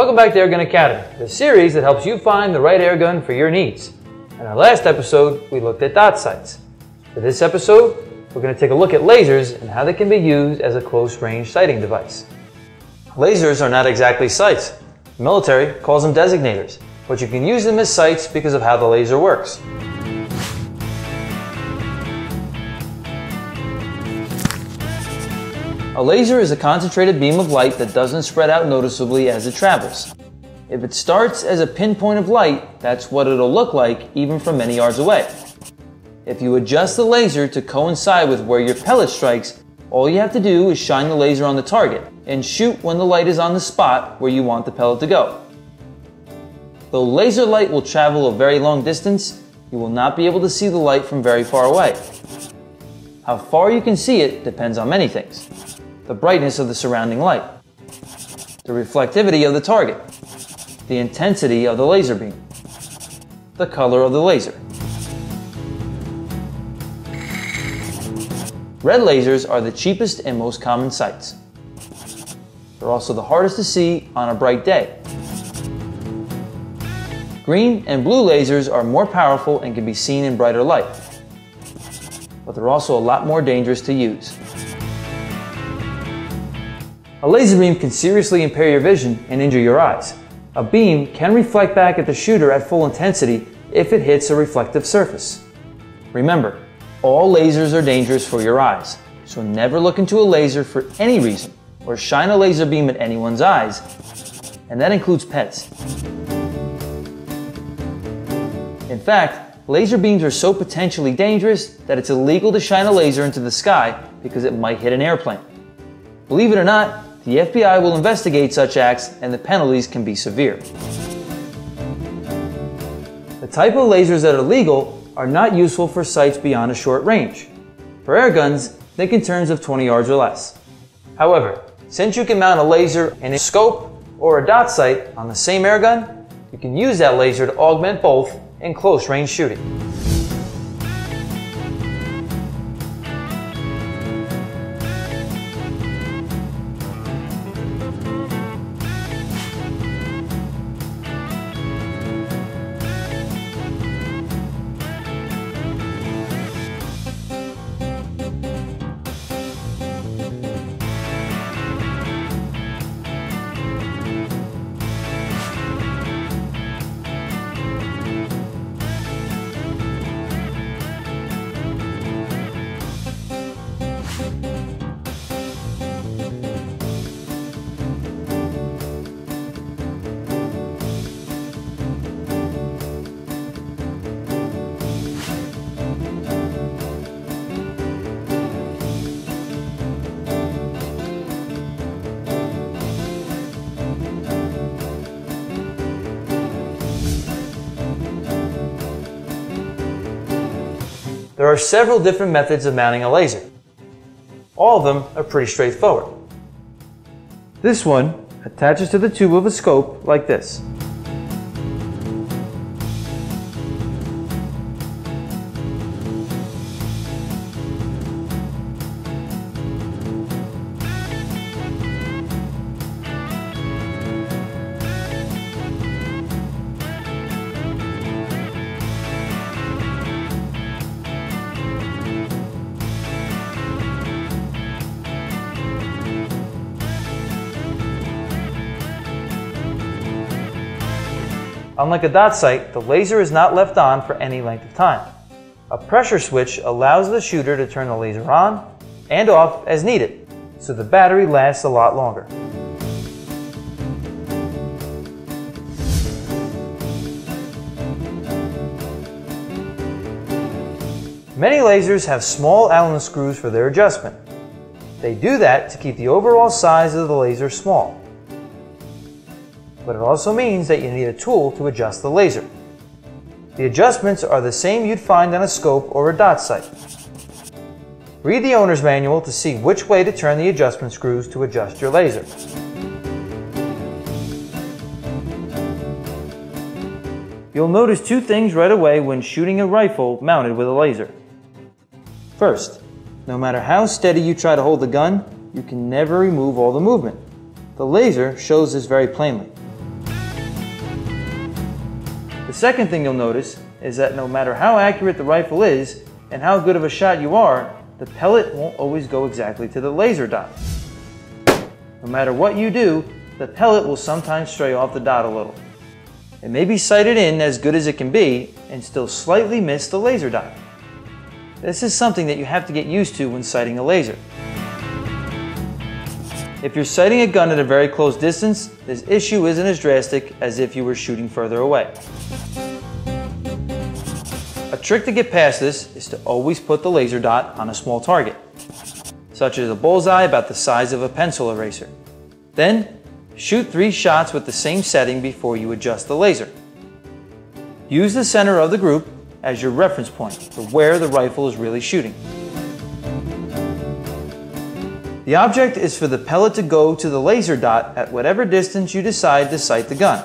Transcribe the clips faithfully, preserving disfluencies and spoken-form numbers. Welcome back to Airgun Academy, the series that helps you find the right airgun for your needs. In our last episode, we looked at dot sights. For this episode, we're going to take a look at lasers and how they can be used as a close-range sighting device. Lasers are not exactly sights. The military calls them designators, but you can use them as sights because of how the laser works. A laser is a concentrated beam of light that doesn't spread out noticeably as it travels. If it starts as a pinpoint of light, that's what it'll look like even from many yards away. If you adjust the laser to coincide with where your pellet strikes, all you have to do is shine the laser on the target and shoot when the light is on the spot where you want the pellet to go. Though laser light will travel a very long distance, you will not be able to see the light from very far away. How far you can see it depends on many things: the brightness of the surrounding light, the reflectivity of the target, the intensity of the laser beam, the color of the laser. Red lasers are the cheapest and most common sights. They're also the hardest to see on a bright day. Green and blue lasers are more powerful and can be seen in brighter light, but they're also a lot more dangerous to use. A laser beam can seriously impair your vision and injure your eyes. A beam can reflect back at the shooter at full intensity if it hits a reflective surface. Remember, all lasers are dangerous for your eyes, so never look into a laser for any reason or shine a laser beam at anyone's eyes, and that includes pets. In fact, laser beams are so potentially dangerous that it's illegal to shine a laser into the sky because it might hit an airplane. Believe it or not, the F B I will investigate such acts, and the penalties can be severe. The type of lasers that are legal are not useful for sights beyond a short range. For airguns, think in terms of twenty yards or less. However, since you can mount a laser and a scope or a dot sight on the same airgun, you can use that laser to augment both in close-range shooting. There are several different methods of mounting a laser. All of them are pretty straightforward. This one attaches to the tube of a scope like this. Unlike a dot sight, the laser is not left on for any length of time. A pressure switch allows the shooter to turn the laser on and off as needed, so the battery lasts a lot longer. Many lasers have small Allen screws for their adjustment. They do that to keep the overall size of the laser small, but it also means that you need a tool to adjust the laser. The adjustments are the same you'd find on a scope or a dot sight. Read the owner's manual to see which way to turn the adjustment screws to adjust your laser. You'll notice two things right away when shooting a rifle mounted with a laser. First, no matter how steady you try to hold the gun, you can never remove all the movement. The laser shows this very plainly. Second thing you'll notice is that no matter how accurate the rifle is and how good of a shot you are, the pellet won't always go exactly to the laser dot. No matter what you do, the pellet will sometimes stray off the dot a little. It may be sighted in as good as it can be and still slightly miss the laser dot. This is something that you have to get used to when sighting a laser. If you're sighting a gun at a very close distance, this issue isn't as drastic as if you were shooting further away. A trick to get past this is to always put the laser dot on a small target, such as a bullseye about the size of a pencil eraser. Then, shoot three shots with the same setting before you adjust the laser. Use the center of the group as your reference point for where the rifle is really shooting. The object is for the pellet to go to the laser dot at whatever distance you decide to sight the gun.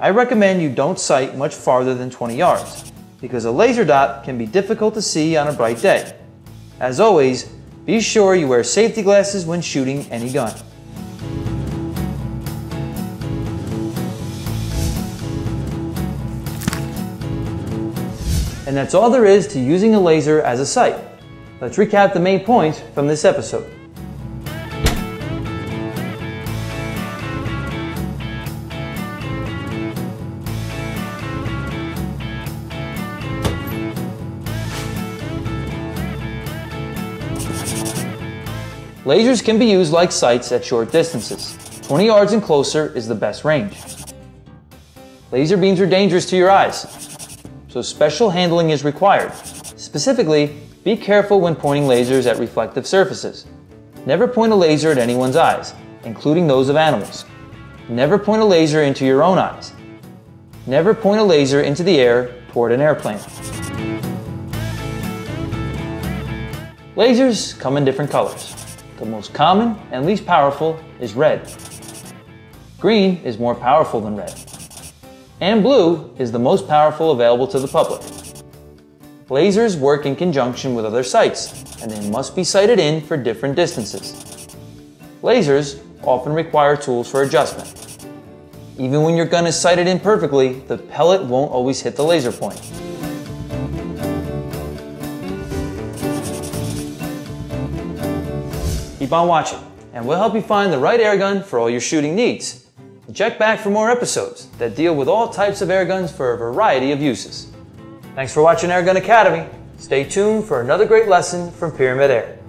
I recommend you don't sight much farther than twenty yards, because a laser dot can be difficult to see on a bright day. As always, be sure you wear safety glasses when shooting any gun. And that's all there is to using a laser as a sight. Let's recap the main points from this episode. Lasers can be used like sights at short distances. twenty yards and closer is the best range. Laser beams are dangerous to your eyes, so special handling is required. Specifically, be careful when pointing lasers at reflective surfaces. Never point a laser at anyone's eyes, including those of animals. Never point a laser into your own eyes. Never point a laser into the air toward an airplane. Lasers come in different colors. The most common and least powerful is red. Green is more powerful than red. And blue is the most powerful available to the public. Lasers work in conjunction with other sights, and they must be sighted in for different distances. Lasers often require tools for adjustment. Even when your gun is sighted in perfectly, the pellet won't always hit the laser point. Keep on watching, and we'll help you find the right air gun for all your shooting needs. Check back for more episodes that deal with all types of air guns for a variety of uses. Thanks for watching Airgun Academy. Stay tuned for another great lesson from Pyramyd AIR.